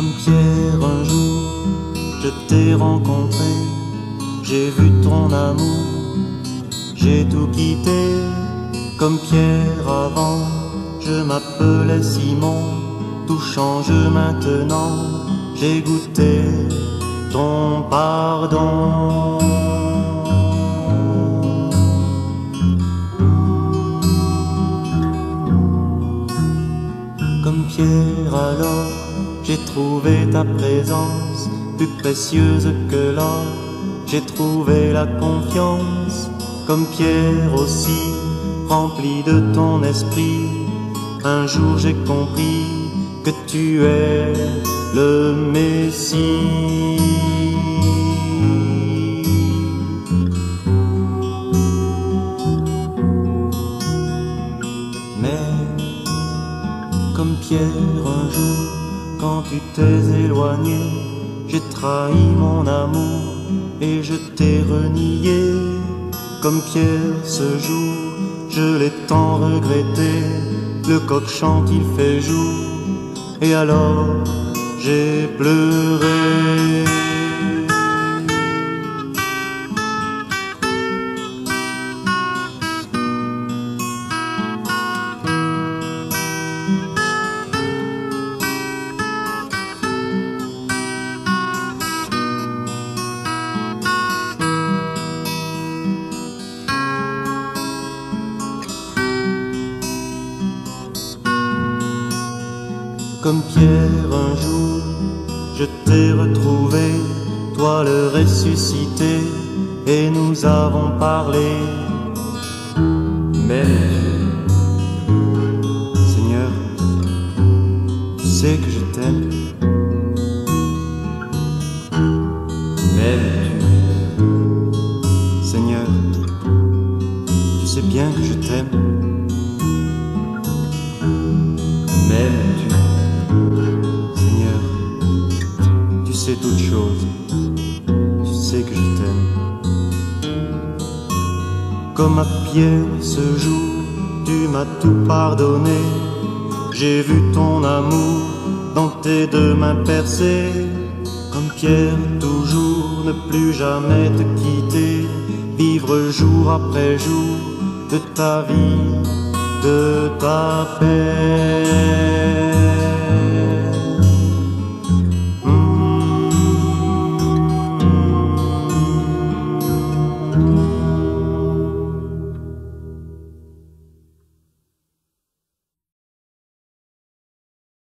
Comme Pierre, un jour je t'ai rencontré, j'ai vu ton amour, j'ai tout quitté. Comme Pierre avant, je m'appelais Simon, tout change maintenant, j'ai goûté ton pardon. Comme Pierre alors, j'ai trouvé ta présence plus précieuse que l'or, j'ai trouvé la confiance. Comme Pierre aussi, rempli de ton esprit, un jour j'ai compris que tu es le Messie. Mais comme Pierre un jour, quand tu t'es éloigné, j'ai trahi mon amour et je t'ai renié. Comme Pierre ce jour, je l'ai tant regretté, le coq chante, il fait jour, et alors j'ai pleuré. Comme Pierre un jour, je t'ai retrouvé, toi le ressuscité, et nous avons parlé. Mais, Seigneur, tu sais que je t'aime. Mais, Seigneur, tu sais bien que je t'aime. Mais, tu sais toutes choses, tu sais que je t'aime. Comme à Pierre ce jour, tu m'as tout pardonné, j'ai vu ton amour dans tes deux mains percées. Comme Pierre toujours, ne plus jamais te quitter, vivre jour après jour de ta vie, de ta paix.